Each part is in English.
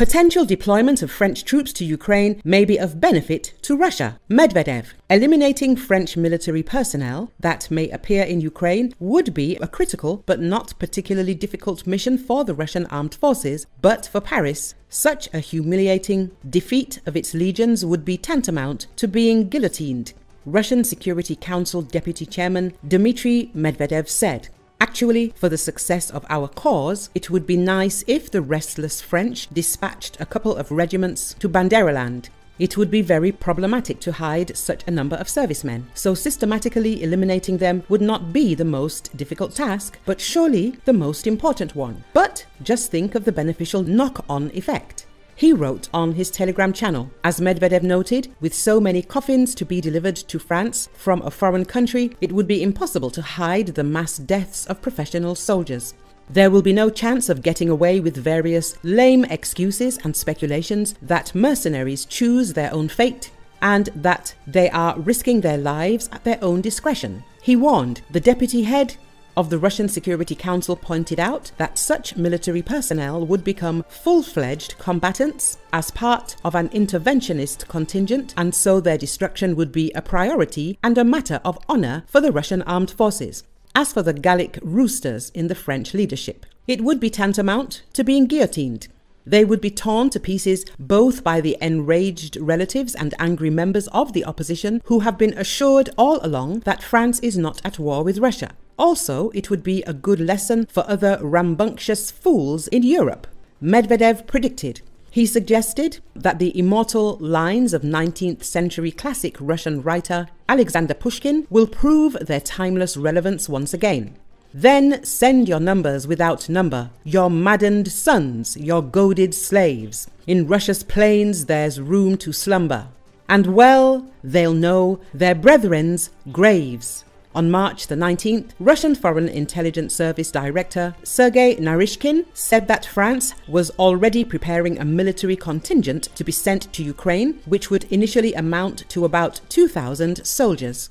potential deployment of French troops to Ukraine may be of benefit to Russia. Medvedev: eliminating French military personnel that may appear in Ukraine would be a critical but not particularly difficult mission for the Russian Armed Forces, but for Paris, such a humiliating defeat of its legions would be tantamount to being guillotined, Russian Security Council Deputy Chairman Dmitry Medvedev said. Actually, for the success of our cause, it would be nice if the restless French dispatched a couple of regiments to Banderaland. It would be very problematic to hide such a number of servicemen, so systematically eliminating them would not be the most difficult task, but surely the most important one. But just think of the beneficial knock-on effect, he wrote on his Telegram channel. As Medvedev noted, with so many coffins to be delivered to France from a foreign country, it would be impossible to hide the mass deaths of professional soldiers. There will be no chance of getting away with various lame excuses and speculations that mercenaries choose their own fate and that they are risking their lives at their own discretion, he warned. The deputy head of the Russian Security Council pointed out that such military personnel would become full-fledged combatants as part of an interventionist contingent, and so their destruction would be a priority and a matter of honor for the Russian Armed Forces. As for the Gallic roosters in the French leadership, it would be tantamount to being guillotined. They would be torn to pieces both by the enraged relatives and angry members of the opposition who have been assured all along that France is not at war with Russia. Also, it would be a good lesson for other rambunctious fools in Europe, Medvedev predicted. He suggested that the immortal lines of 19th century classic Russian writer Alexander Pushkin will prove their timeless relevance once again. Then send your numbers without number, your maddened sons, your goaded slaves. In Russia's plains there's room to slumber. And well, they'll know their brethren's graves. On March the 19th, Russian Foreign Intelligence Service Director Sergei Naryshkin said that France was already preparing a military contingent to be sent to Ukraine, which would initially amount to about 2,000 soldiers.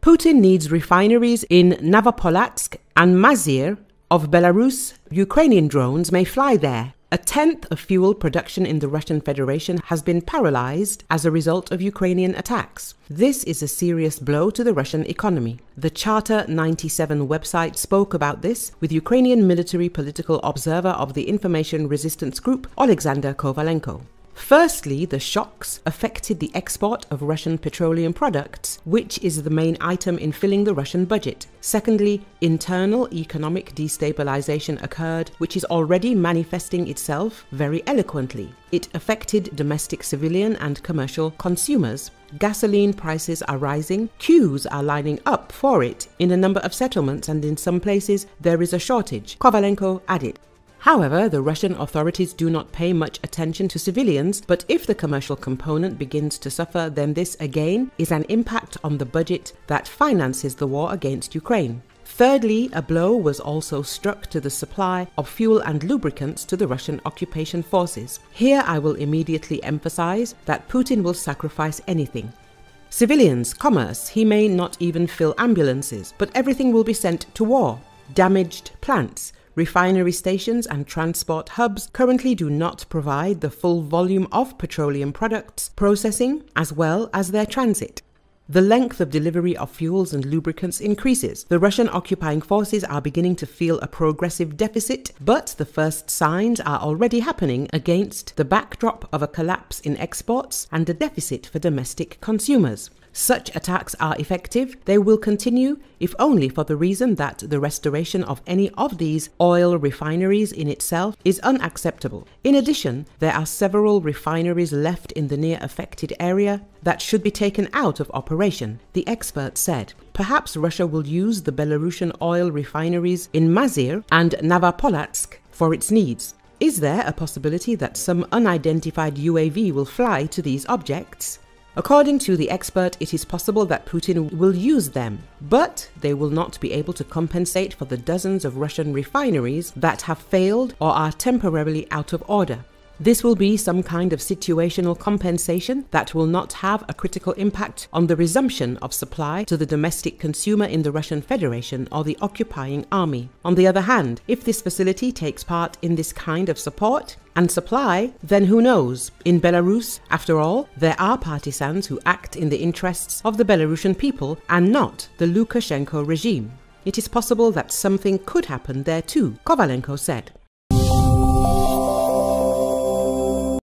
Putin needs refineries in Novopolotsk and Mazyr of Belarus. Ukrainian drones may fly there. A tenth of fuel production in the Russian Federation has been paralyzed as a result of Ukrainian attacks. This is a serious blow to the Russian economy. The Charter 97 website spoke about this with Ukrainian military political observer of the Information Resistance Group, Oleksandr Kovalenko. Firstly, the shocks affected the export of Russian petroleum products, which is the main item in filling the Russian budget. Secondly, internal economic destabilization occurred, which is already manifesting itself very eloquently. It affected domestic civilian and commercial consumers. Gasoline prices are rising, queues are lining up for it in a number of settlements, and in some places there is a shortage, Kovalenko added. However, the Russian authorities do not pay much attention to civilians, but if the commercial component begins to suffer, then this again is an impact on the budget that finances the war against Ukraine. Thirdly, a blow was also struck to the supply of fuel and lubricants to the Russian occupation forces. Here I will immediately emphasize that Putin will sacrifice anything. Civilians, commerce, he may not even fill ambulances, but everything will be sent to war. Damaged plants, refinery stations and transport hubs currently do not provide the full volume of petroleum products processing as well as their transit. The length of delivery of fuels and lubricants increases. The Russian occupying forces are beginning to feel a progressive deficit, but the first signs are already happening against the backdrop of a collapse in exports and a deficit for domestic consumers. Such attacks are effective. They will continue, if only for the reason that the restoration of any of these oil refineries in itself is unacceptable. In addition, there are several refineries left in the near affected area that should be taken out of operation, the expert said. Perhaps Russia will use the Belarusian oil refineries in Mazyr and Novopolotsk for its needs. Is there a possibility that some unidentified UAV will fly to these objects? According to the expert, it is possible that Putin will use them, but they will not be able to compensate for the dozens of Russian refineries that have failed or are temporarily out of order. This will be some kind of situational compensation that will not have a critical impact on the resumption of supply to the domestic consumer in the Russian Federation or the occupying army. On the other hand, if this facility takes part in this kind of support and supply, then who knows? In Belarus, after all, there are partisans who act in the interests of the Belarusian people and not the Lukashenko regime. It is possible that something could happen there too, Kovalenko said.